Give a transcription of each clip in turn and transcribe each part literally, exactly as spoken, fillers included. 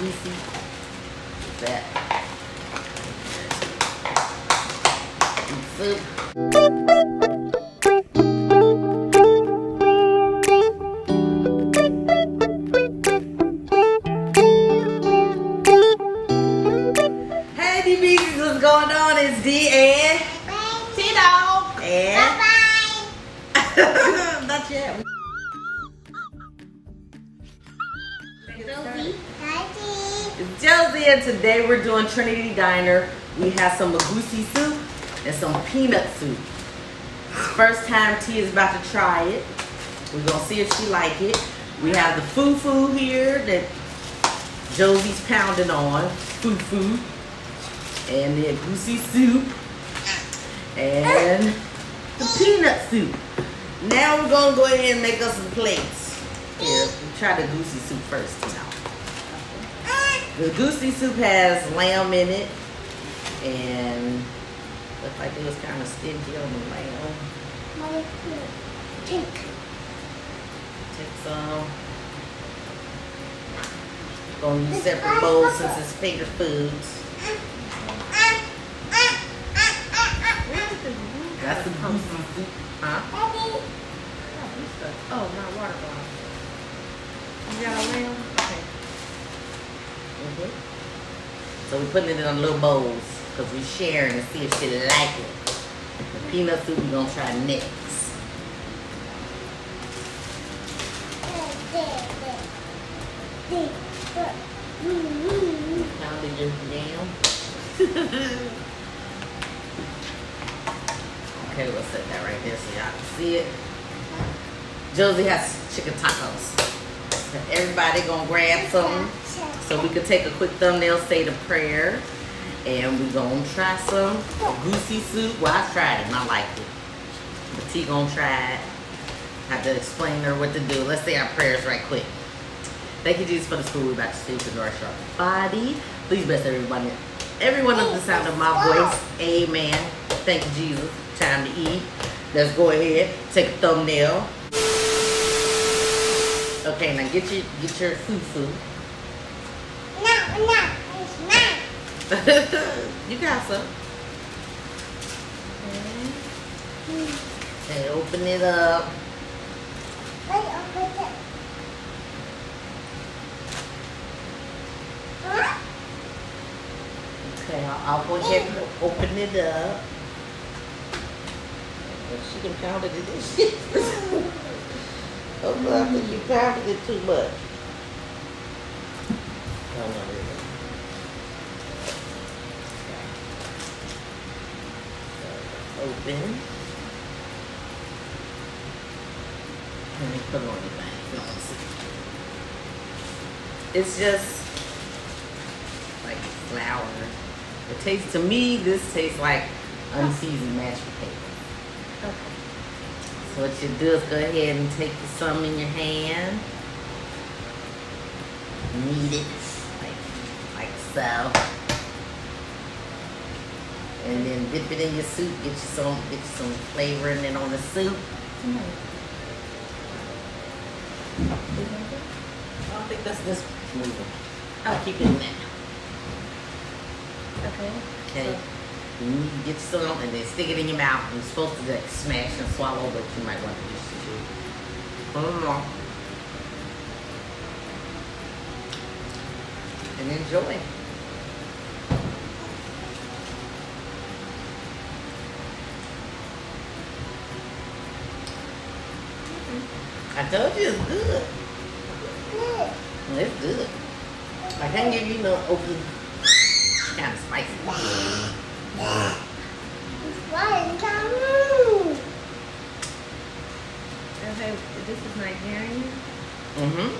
egusi. That. And soup. Hey, D B Z, what's going on? It's D and Tee Dog. And. Bye-bye. Not yet. It's Jose, and today we're doing Trinity Diner. We have some egusi soup and some peanut soup. First time Tee is about to try it. We're gonna see if she like it. We have the fufu here that Jose's pounding on, fufu, and the egusi soup and the peanut soup. Now we're gonna go ahead and make us some plates. Here, we try the egusi soup first now. The egusi soup has lamb in it, and looks like it was kind of stingy on the lamb. Mother, take. Take some. Gonna use separate bowls since it's finger foods. That's the egusi soup, huh? Oh, my water bottle. You got a lamb? Okay. Mm-hmm. So we're putting it in on little bowls because we're sharing to see if she like it. The peanut soup we're gonna try next. Pound it just down. Okay, we'll set that right there so y'all can see it. Josie has chicken tacos. Everybody gonna grab some so we can take a quick thumbnail, say the prayer, and we gonna try some egusi soup. Well, I tried it and I liked it, but Tee gonna try it. Have to explain to her what to do. Let's say our prayers right quick. Thank you, Jesus, for the food we're about to see to nourish our body. Please bless everybody, everyone of the sound of my voice. Amen. Thank you, Jesus. Time to eat. Let's go ahead, take a thumbnail. Okay, now get your get your fufu. No, no, it's not. You got some. Okay, open it up. Wait, open it up. Huh? Okay, I'll, I'll go ahead and open it up. She can pound it in this. Oh, but I think you pounded it too much. No, no, no, no. Open. Let me put on the back. It's just like flour. It tastes, to me, this tastes like unseasoned mashed potatoes. Okay. So what you do is go ahead and take some in your hand, knead it like, like so, and then dip it in your soup. Get you some, get you some flavor in it on the soup. Mm-hmm. I don't think that's this moving. I'll keep it in there. Okay. Okay. So you need to get some and then stick it in your mouth. You're supposed to like smash and swallow, but you might want to just chew. Mm. And enjoy. Mm-hmm. I told you it's good. Good. It's good. I can't give you no open. It's kind of spicy. Yeah. Okay, this is Nigerian? Mm-hmm.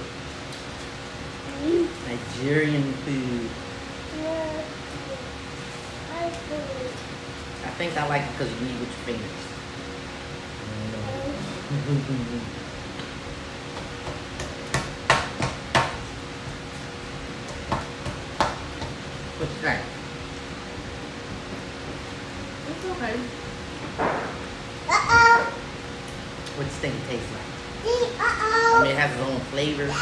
Mm-hmm. Nigerian food. Yeah. I food. I think I like it because you eat with your fingers. What you think? Okay. Uh-oh. What does this thing taste like? Uh-oh. I mean, it has its own flavor. I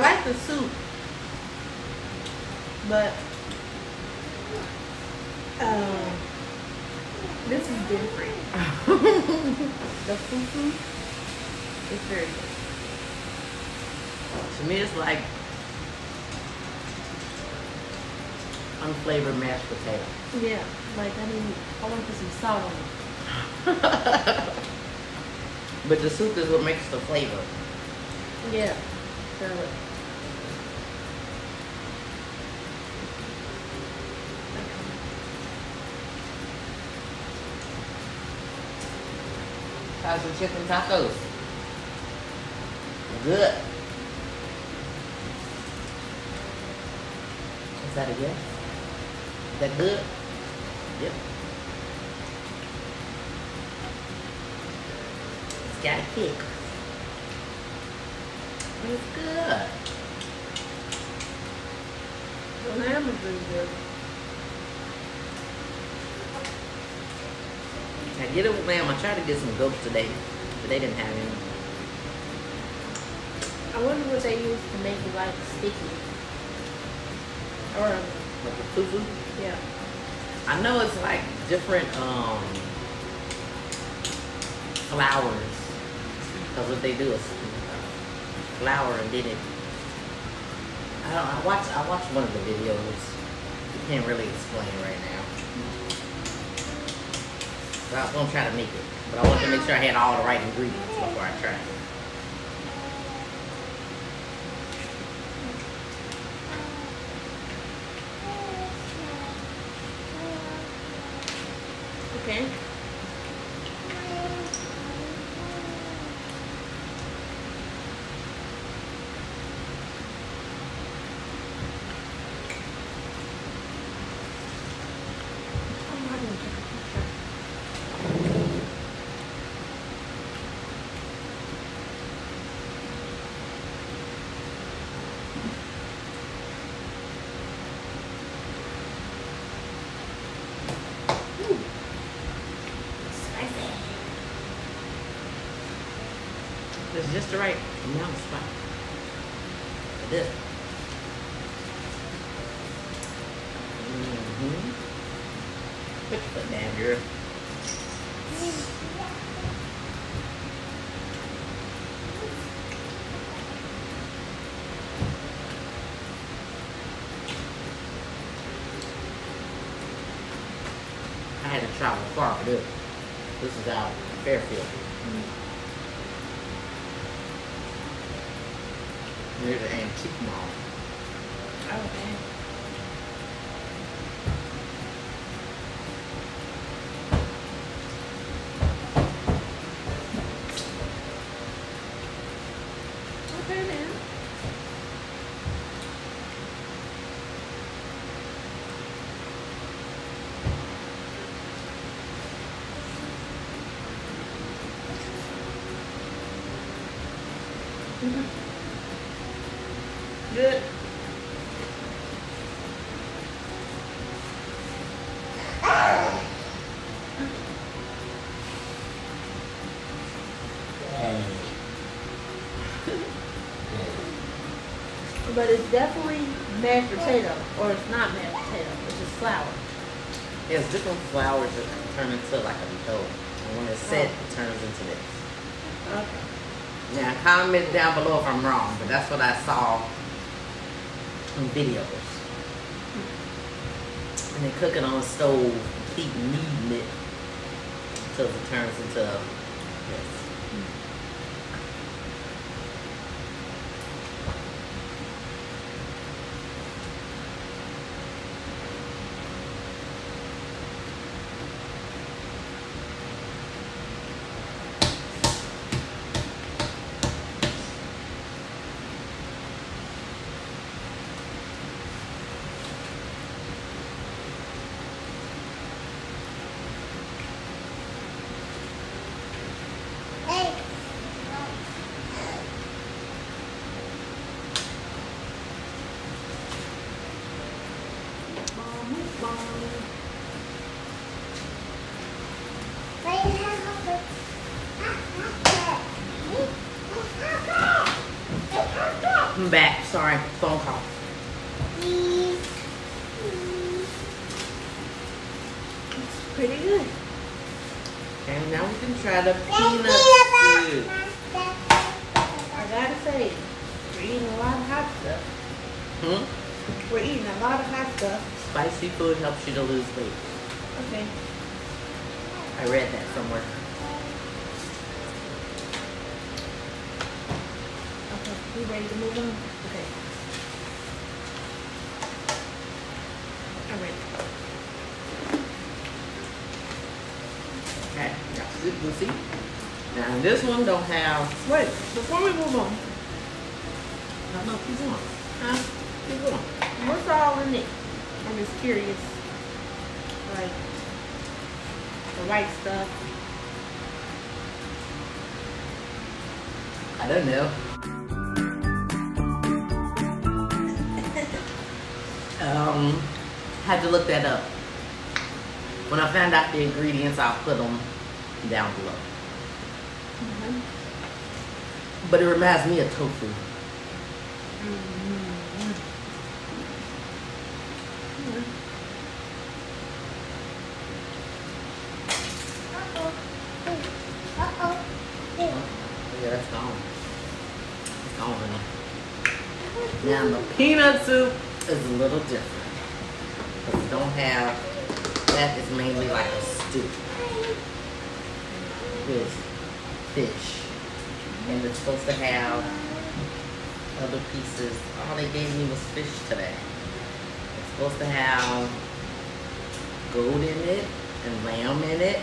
like the the soup, but um, this is different. The fufu is very good. To me, it's like unflavored mashed potato. Yeah, like I mean, I want to put some salt on it. But the soup is what makes the flavor. Yeah. So. How's your chicken tacos? Good. Is that a yes? Is that good? Yep. It's got a kick. It's good. The lamb is really good. I get it with lamb. I tried to get some goats today, but they didn't have any. I wonder what they use to make it like sticky. Or like a fufu? Yeah. I know it's like different um, flowers, because what they do is flour and did it. I don't. I watched. I watched one of the videos. You can't really explain right now. But I was gonna try to make it, but I wanted to make sure I had all the right ingredients before I tried it. Okay. It's just the right amount of spice for this. Mm-hmm. Put your foot down, girl. I had to travel far for this. This is out in Fairfield. Mm-hmm. Near the Antique Mall. Oh, okay. Okay, then. Mm-hmm. Good. Ah. But it's definitely mashed potato, or it's not mashed potato, it's just flour. Yeah, it's different flours that turn into like a dough. And when it's set, oh, it turns into this. Okay. Now, comment down below if I'm wrong, but that's what I saw. Videos and they cook it on the stove, keep kneading it until it turns into a mess. I'm back. Sorry, phone call. It's pretty good. And now we can try the peanut soup. I gotta say, we're eating a lot of hot stuff. Hmm? We're eating a lot of hot stuff. Spicy food helps you to lose weight. Okay. I read that somewhere. Okay, you ready to move on? Okay. I'm ready. Okay, that's it, Lucy. Now this one don't have... Wait, before we move on. I don't know if you want. Huh? Keep going. What's all in it? I'm just curious. Like... the white stuff. I don't know. um, had to look that up. When I found out the ingredients, I'll put them down below. Mm-hmm. But it reminds me of tofu. Mm-hmm. Mm-hmm. Now the peanut soup is a little different. Because it don't have, that is mainly like a stew with fish. And it's supposed to have other pieces. All they gave me was fish today. It's supposed to have goat in it and lamb in it.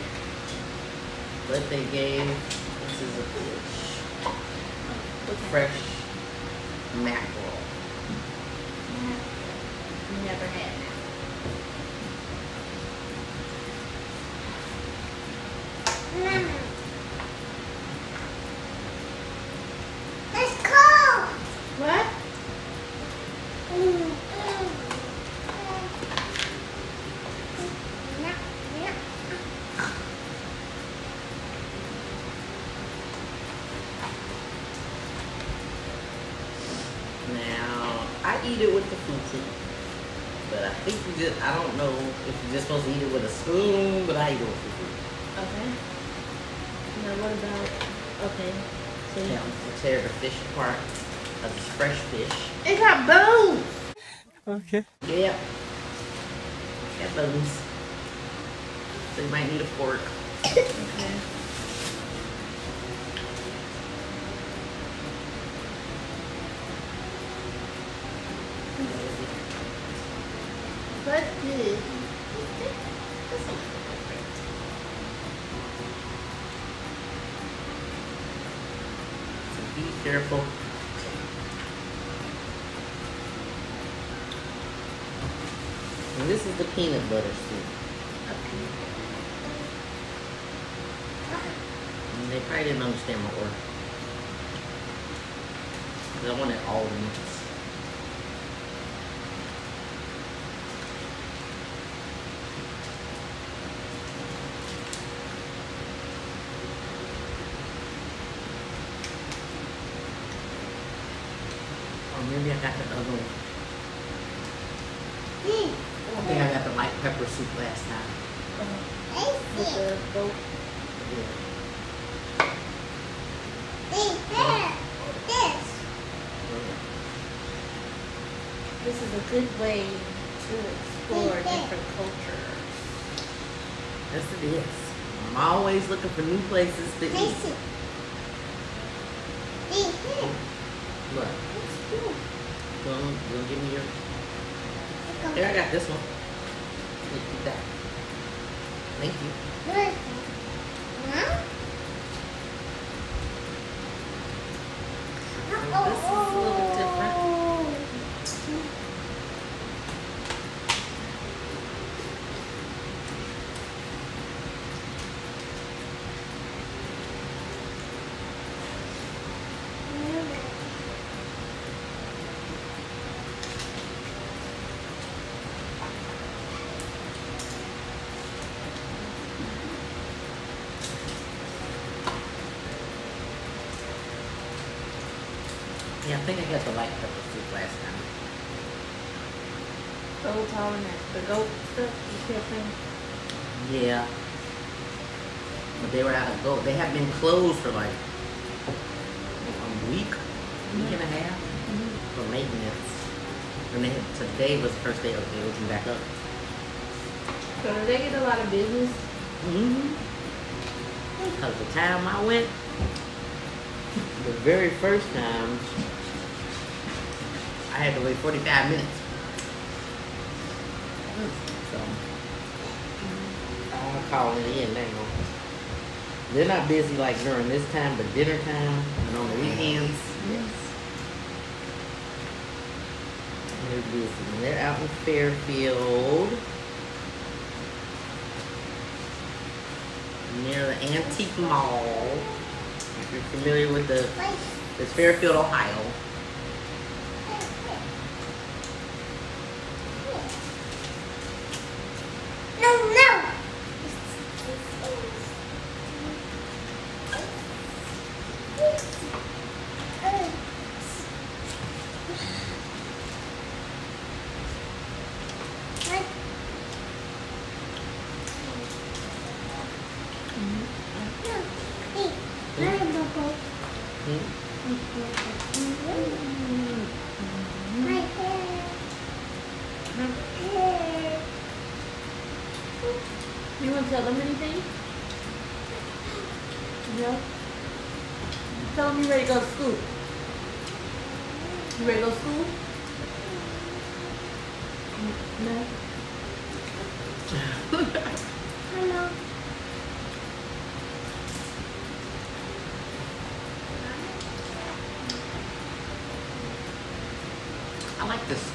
But they gave, this is a fish, fresh mackerel. Never had that. Mama. It's cold. What? Mm. Now, I eat it with the fufu. But I think you just, I don't know if you're just supposed to eat it with a spoon, but I eat it with food. Okay. Now what about, okay. So yeah, I'm gonna tear the fish apart of this fresh fish. It got bones! Okay. Yep. Got bones. So you might need a fork. Okay. But good. Be careful. And this is the peanut butter soup. And they probably didn't understand my order. Because I wanted all the meats. Maybe I got the other one. Mm. I think I got the light pepper soup last time. Mm. Yeah. This is a good way to explore different cultures. Yes, it is. I'm always looking for new places to eat. What? It's cool. Well, you'll give me your... Okay. Here, I got this one. You keep that. Thank you. What? Huh? Well, this is a little different. Yeah, I think I got the light pepper soup last time. The old tolerant, the goat stuff, you still think? Yeah. But they were out of goat. They had been closed for like a week, mm-hmm. week and a half mm-hmm. for maintenance. And they, today was the first day of they opened back up. So did they get a lot of business? Mm-hmm. Because the time I went, the very first time, I had to wait forty-five minutes. So, I want to call it in. They They're not busy like during this time, but dinner time and on the weekends. Yes. They're busy. They're out in Fairfield, near the Antique Mall. If you're familiar with the, it's Fairfield, Ohio. No, no.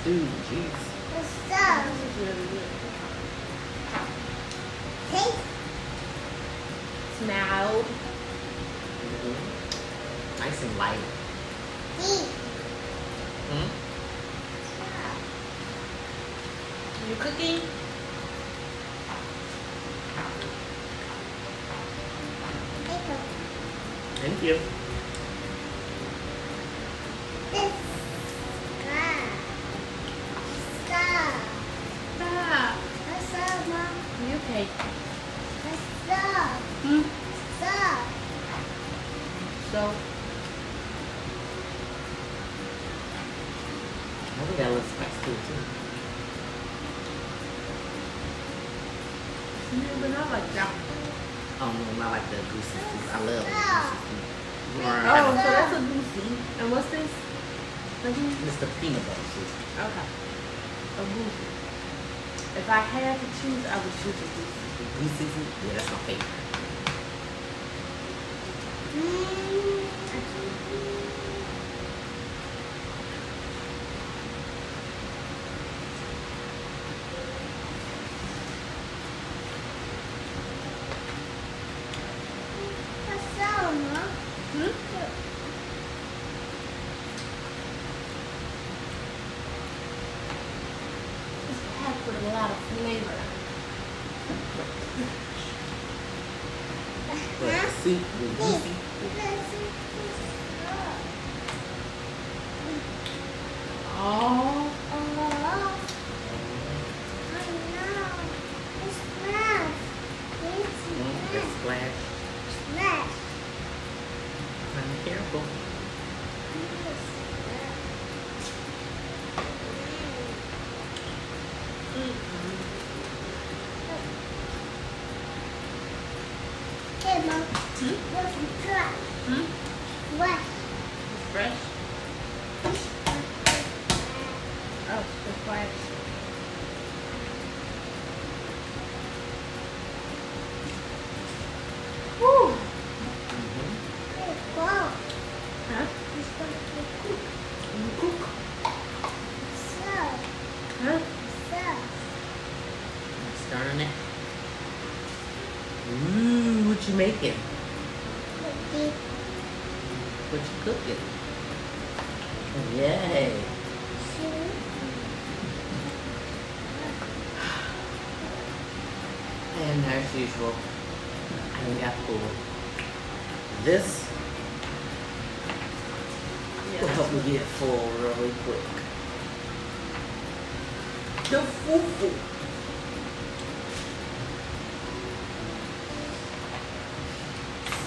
Dude, jeez. What's up? Hey. Smell. Mm-hmm. Nice and light. Hey. Hmm? Are you cooking? Thank you. Thank you. Making? Cookie. What you cooking? Yay. And as usual, I got food. This, yeah, could help me get full really quick. The fufu.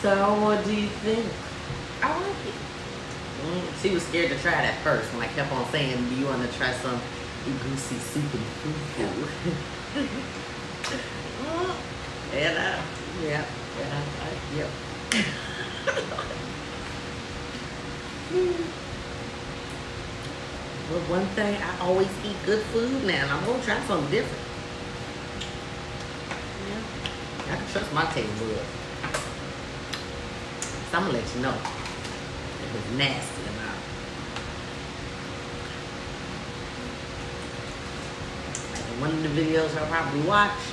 So what do you think? I like it. Mm, she was scared to try it at first when I kept on saying, do you want to try some egusi soup and fufu? And uh, yeah, yeah, I, yep. But one thing, I always eat good food now, and I'm gonna try something different. Yeah. I can trust my table. So I'm gonna let you know. It was nasty or not. And one of the videos I probably watched,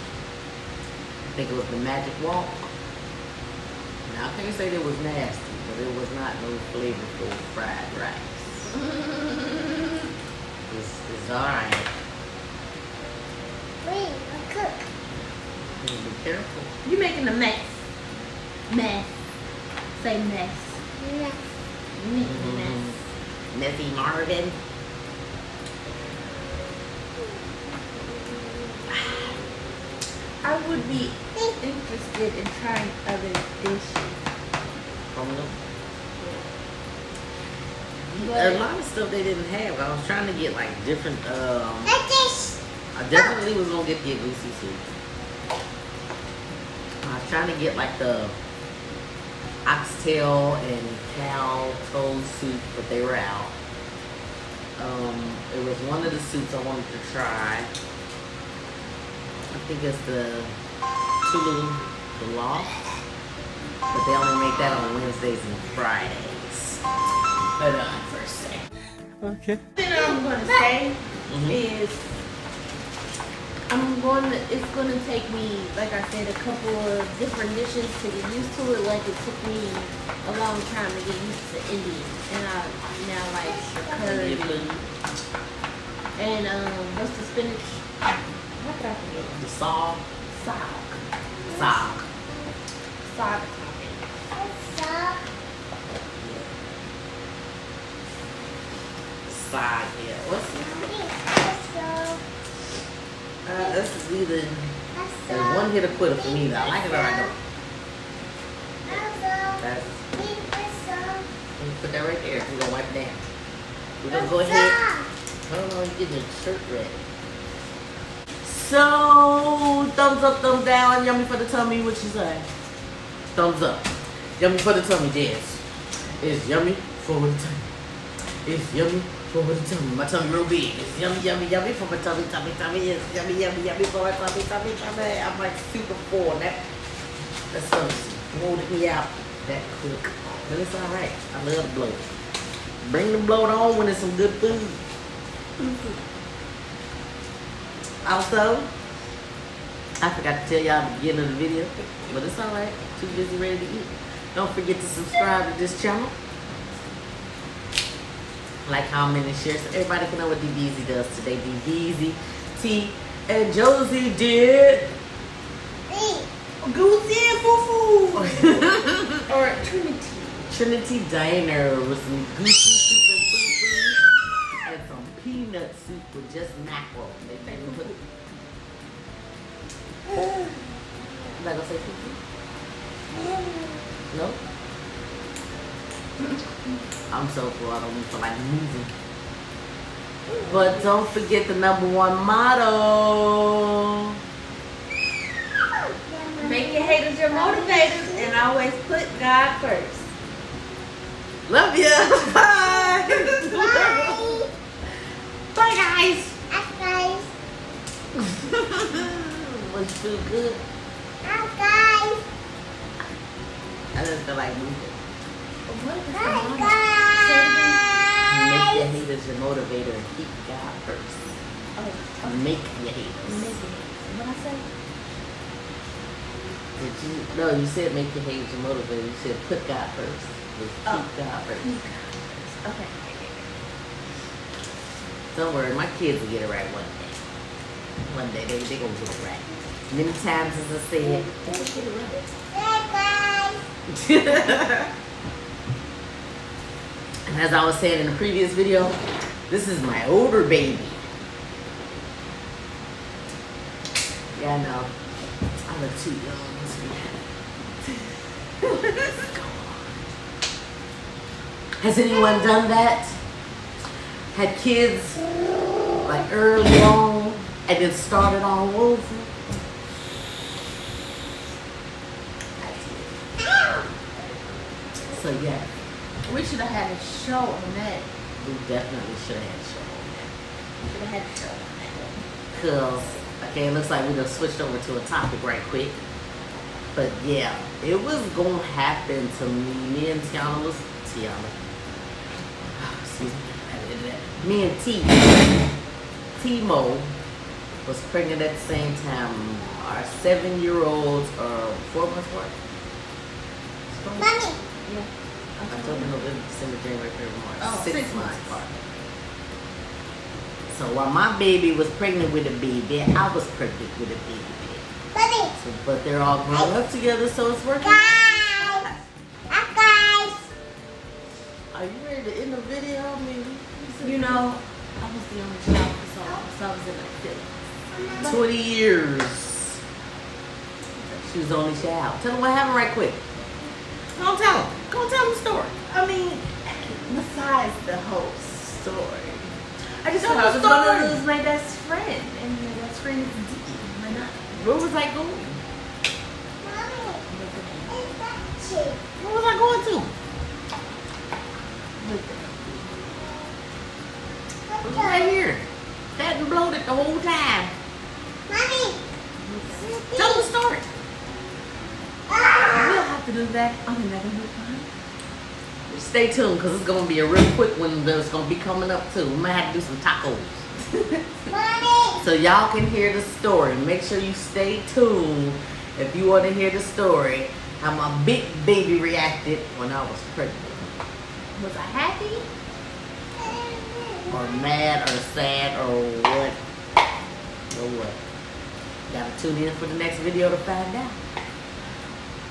I think it was the Magic Walk. Now, I can't say that it was nasty, but it was not no flavorful fried rice. It's, it's all right. Wait, I cook. Be careful. You're making a mess. Mess. Say mess. Mess. You're making mm-hmm. mess. Messy Marvin. I would be interested in trying other dishes. Oh, a lot of stuff they didn't have. I was trying to get like different. Um, I definitely was gonna get the egusi soup. I was trying to get like the oxtail and cow toe soup, but they were out. Um, it was one of the soups I wanted to try. I think it's the Tulu Glob, but they only make that on Wednesdays and Fridays. Hold on for a sec. Okay. The thing I'm gonna say mm-hmm. is, I'm going to, it's gonna take me, like I said, a couple of different dishes to get used to it. Like it took me a long time to get used to Indian, and I now like curry and um, what's the spinach? What did I forget? The sog. Sog. Sog. Sog topping. Sog. Sog, yeah. What's sog? Uh, this is either uh, one hit or quitter for me, though. I like it or I don't. That's. Let me put that right there. We're going to wipe it down. We're going to go ahead. Hold on, you're getting your shirt ready. So, thumbs up, thumbs down, yummy for the tummy, what you say? Thumbs up. Yummy for the tummy, yes. It's yummy for the tummy. It's yummy for the tummy. My tummy real big. It's yummy, yummy, yummy for my tummy, tummy, tummy. It's yummy, yummy, yummy for my tummy, tummy, tummy. I'm like super full. That, that stuff bloated me out that quick. But it's all right. I love bloat. Bring the bloat on when it's some good food. Mm-hmm. Also, I forgot to tell y'all at the beginning of the video, but it's alright. Too busy, ready to eat. Don't forget to subscribe to this channel. Like, comment, and share so everybody can know what D B Z does today. D B Z, Tee, and Jose did. Hey. Goosey and fufu. Or Trinity. Trinity Diner with some goosey soup and fufu. And some peanut soup with just mackerel. They think we put it. You not gonna say fufu? No? I'm so full, I don't feel like moving. But don't forget the number one motto. Make your haters your motivators and always put God first. Love ya! Bye! Bye! Bye guys! Guys. Was too good. Hi guys. I just feel like moving. Hi guys. Make your haters your motivator and keep God first. Oh, okay. Make your haters. Make your haters. What I say? Did you? No, you said make your haters your motivator. You said put God first. Just keep oh. God first. Keep God first. Okay. Don't worry, my kids will get it right one day. One day, they, they gonna get it right. Many times as I said, they gonna get it right. Bye, guys. And as I was saying in the previous video, this is my older baby. Yeah, I know. I look too young. Has anyone done that? Had kids like early on and then started all over? So yeah. We should have had a show on that. We definitely should have had a show on that. We should have had a show on that. Cause, okay, it looks like we just switched over to a topic right quick. But yeah, it was gonna happen to me. Me and Tiana was, Tiana. Oh, excuse me, I had to do that. Me and Tee, Timo was pregnant at the same time. Our seven-year-olds are four months apart. Mommy. Yeah. October, November, December, January, February, March. Oh, six, six months apart. So while my baby was pregnant with a baby, I was pregnant with a baby. Buddy. So, but they're all grown up together, so it's working. Guys, up guys. Are you ready to end the video? I mean, you know, I was the only child for so long, so I was in my fifties. Twenty years. She was the only child. Tell them what happened right quick. Go tell them. Go tell them the story. I mean, besides the whole story, I just thought I was going to lose my best friend, and my best friend is Dee. Why not? Where was I going? Mommy, is that you? Where was I going to? Look at that. Right here. That and bloated the whole time. Mommy, tell them the story. To do that on another one. Stay tuned because it's going to be a real quick one that's going to be coming up too. We might have to do some tacos. Mommy. So y'all can hear the story. Make sure you stay tuned if you want to hear the story. How my big baby reacted when I was pregnant. Was I happy? Or mad or sad or what? Or what? Gotta tune in for the next video to find out.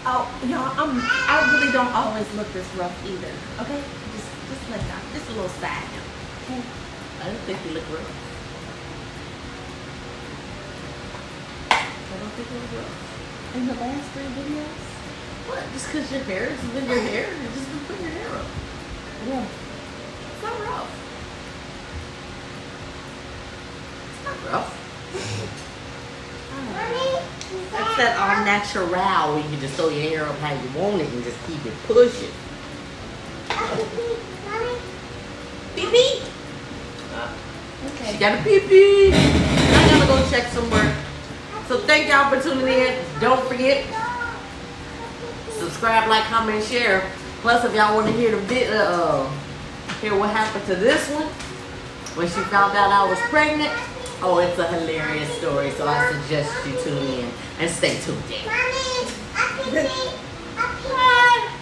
Oh, y'all, I'm, I really don't always look this rough either, okay? Just, just let down, just a little side note, okay? I don't think you look rough. I don't think you look rough. In the last three videos? What, just because your hair has been your hair? You just been putting your hair up. Yeah. It's not rough. It's not rough. That's that all natural where you just throw your hair up how you want it and just keep it pushing. Pee pee. Okay. She got a pee pee. I gotta go check some work. So thank y'all for tuning in. Don't forget, subscribe, like, comment, share. Plus, if y'all want to hear the bit, uh, hear what happened to this one when she found out I was pregnant. Oh, it's a hilarious story, so I suggest you tune in and stay tuned in. Mommy, I can see, I can.